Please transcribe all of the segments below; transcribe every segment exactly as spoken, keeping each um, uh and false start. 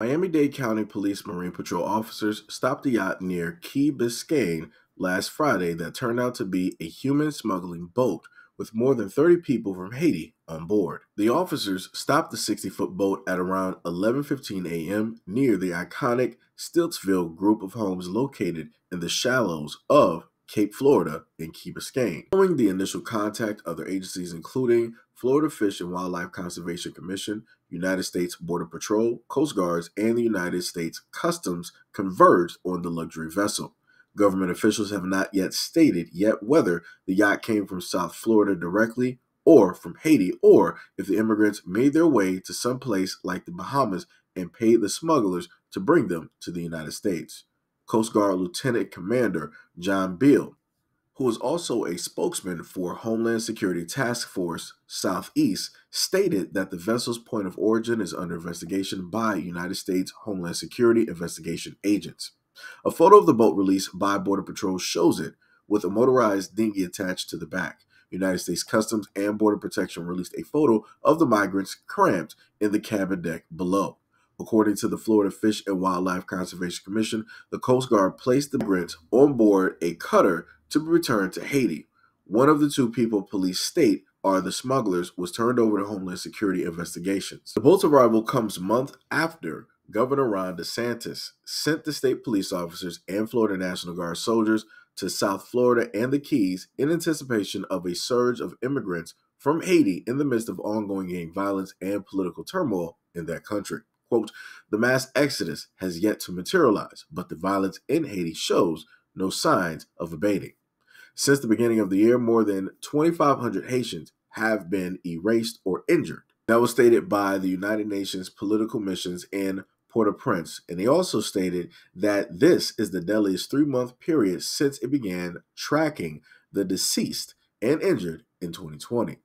Miami-Dade County Police Marine Patrol officers stopped a yacht near Key Biscayne last Friday that turned out to be a human smuggling boat with more than thirty people from Haiti on board. The officers stopped the sixty-foot boat at around eleven fifteen a m near the iconic Stiltsville group of homes located in the shallows of Cape Florida and Key Biscayne. Following the initial contact, other agencies including Florida Fish and Wildlife Conservation Commission, United States Border Patrol, Coast Guards, and the United States Customs converged on the luxury vessel. Government officials have not yet stated yet whether the yacht came from South Florida directly or from Haiti, or if the immigrants made their way to some place like the Bahamas and paid the smugglers to bring them to the United States. Coast Guard Lieutenant Commander John Beale, who is also a spokesman for Homeland Security Task Force Southeast, stated that the vessel's point of origin is under investigation by United States Homeland Security investigation agents. A photo of the boat released by Border Patrol shows it with a motorized dinghy attached to the back. United States Customs and Border Protection released a photo of the migrants cramped in the cabin deck below. According to the Florida Fish and Wildlife Conservation Commission, the Coast Guard placed the migrants on board a cutter to be returned to Haiti. One of the two people police state are the smugglers was turned over to Homeland Security investigations. The boat's arrival comes months after Governor Ron DeSantis sent the state police officers and Florida National Guard soldiers to South Florida and the Keys in anticipation of a surge of immigrants from Haiti in the midst of ongoing gang violence and political turmoil in that country. Quote, "The mass exodus has yet to materialize, but the violence in Haiti shows no signs of abating. Since the beginning of the year, more than twenty-five hundred Haitians have been erased or injured." That was stated by the United Nations Political Missions in Port-au-Prince, and they also stated that this is the deadliest three-month period since it began tracking the deceased and injured in twenty twenty.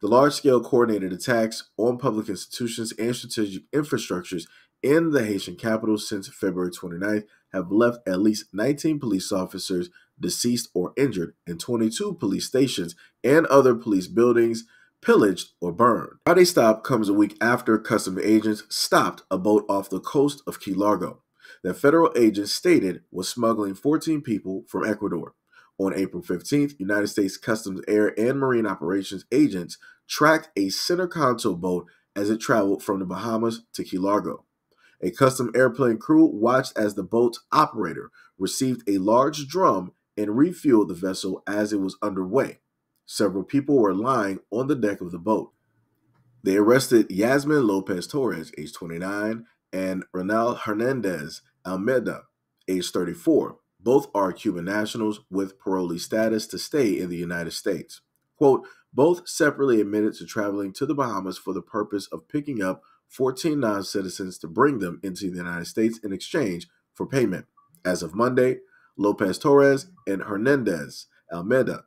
The large-scale coordinated attacks on public institutions and strategic infrastructures in the Haitian capital since February twenty-ninth have left at least nineteen police officers deceased or injured and twenty-two police stations and other police buildings pillaged or burned. Friday's stop comes a week after customs agents stopped a boat off the coast of Key Largo that federal agents stated was smuggling fourteen people from Ecuador. On April fifteenth, United States Customs Air and Marine Operations agents tracked a center console boat as it traveled from the Bahamas to Key Largo. A custom airplane crew watched as the boat's operator received a large drum and refueled the vessel as it was underway. Several people were lying on the deck of the boat. They arrested Yasmin Lopez-Torres, age twenty-nine, and Ronald Hernandez-Almeida, age thirty-four. Both are Cuban nationals with parolee status to stay in the United States. Quote, "Both separately admitted to traveling to the Bahamas for the purpose of picking up fourteen non-citizens to bring them into the United States in exchange for payment." As of Monday, Lopez-Torres and Hernandez-Almeida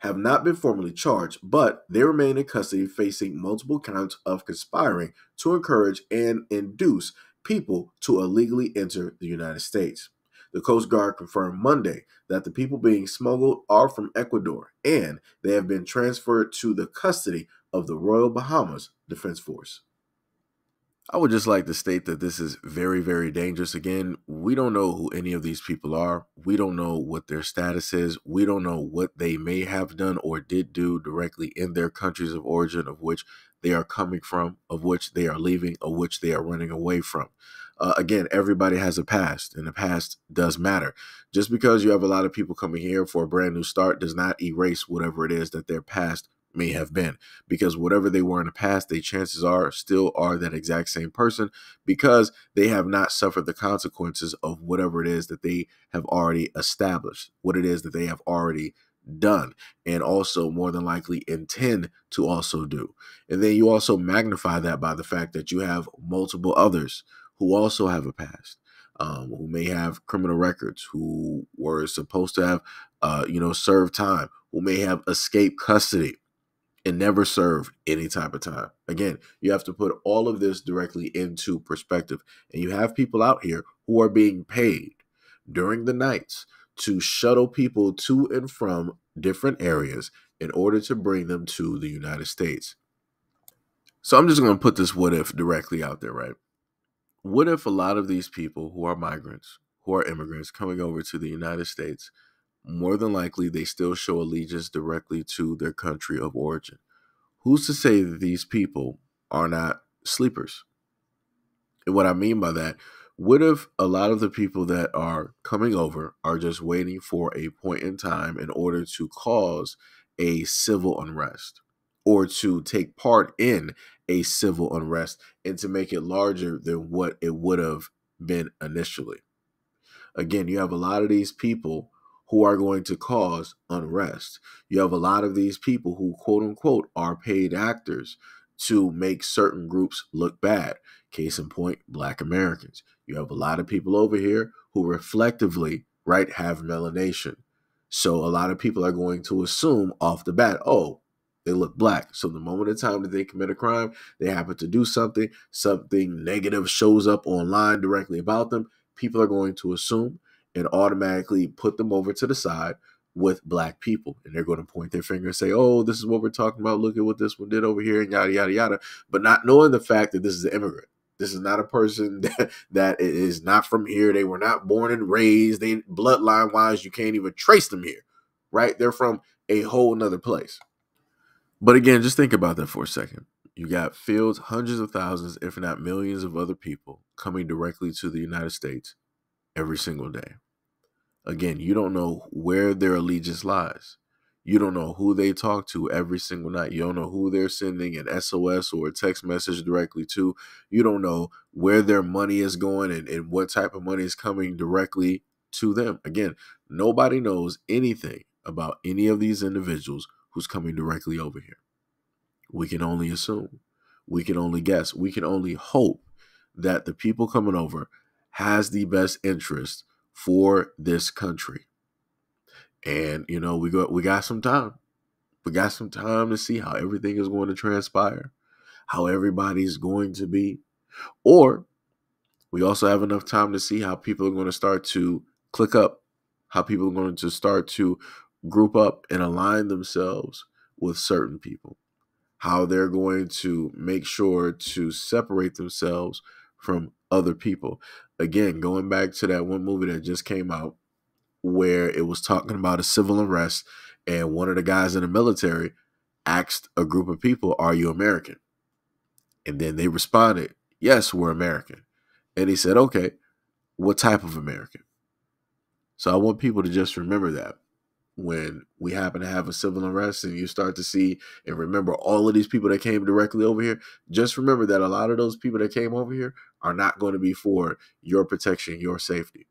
have not been formally charged, but they remain in custody facing multiple counts of conspiring to encourage and induce people to illegally enter the United States. The Coast Guard confirmed Monday that the people being smuggled are from Ecuador, and they have been transferred to the custody of the Royal Bahamas Defense Force. I would just like to state that this is very, very dangerous. Again, we don't know who any of these people are. We don't know what their status is. We don't know what they may have done or did do directly in their countries of origin, of which they are coming from, of which they are leaving, of which they are running away from. Uh, again, everybody has a past, and the past does matter. Just because you have a lot of people coming here for a brand new start does not erase whatever it is that their past may have been, because whatever they were in the past, they chances are still are that exact same person, because they have not suffered the consequences of whatever it is that they have already established, what it is that they have already done, and also more than likely intend to also do. And then you also magnify that by the fact that you have multiple others who also have a past, um, who may have criminal records, who were supposed to have, uh, you know, served time, who may have escaped custody and never served any type of time. Again, you have to put all of this directly into perspective. And you have people out here who are being paid during the nights to shuttle people to and from different areas in order to bring them to the United States. So I'm just going to put this what if directly out there, right? what if a lot of these people who are migrants, who are immigrants coming over to the United States, more than likely they still show allegiance directly to their country of origin? Who's to say that these people are not sleepers? And what I mean by that, what if a lot of the people that are coming over are just waiting for a point in time in order to cause a civil unrest or to take part in a civil unrest and to make it larger than what it would have been initially? Again, you have a lot of these people who are going to cause unrest. You have a lot of these people who, quote unquote, are paid actors to make certain groups look bad. Case in point, Black Americans. You have a lot of people over here who reflectively, right, have melanation. So a lot of people are going to assume off the bat, oh, they look Black. So the moment in time that they commit a crime, they happen to do something, something negative shows up online directly about them, people are going to assume and automatically put them over to the side with Black people. And they're going to point their finger and say, oh, this is what we're talking about. Look at what this one did over here and yada, yada, yada. But not knowing the fact that this is an immigrant. This is not a person that, that is not from here. They were not born and raised. They bloodline wise, you can't even trace them here, right? They're from a whole nother place. But again, just think about that for a second. You got fields, hundreds of thousands, if not millions of other people coming directly to the United States every single day. Again, you don't know where their allegiance lies. You don't know who they talk to every single night. You don't know who they're sending an S O S or a text message directly to. You don't know where their money is going and, and what type of money is coming directly to them. Again, nobody knows anything about any of these individuals who's coming directly over here. We can only assume. We can only guess. We can only hope that the people coming over has the best interest for this country. And, you know, we got, we got some time. We got some time to see how everything is going to transpire, how everybody's going to be. Or we also have enough time to see how people are going to start to click up, how people are going to start to group up and align themselves with certain people, how they're going to make sure to separate themselves from other people. Again, going back to that one movie that just came out where it was talking about a civil unrest and one of the guys in the military asked a group of people, are you American? And then they responded, yes, we're American. And he said, okay, what type of American? So I want people to just remember that when we happen to have a civil unrest and you start to see and remember all of these people that came directly over here, just remember that a lot of those people that came over here are not going to be for your protection, your safety.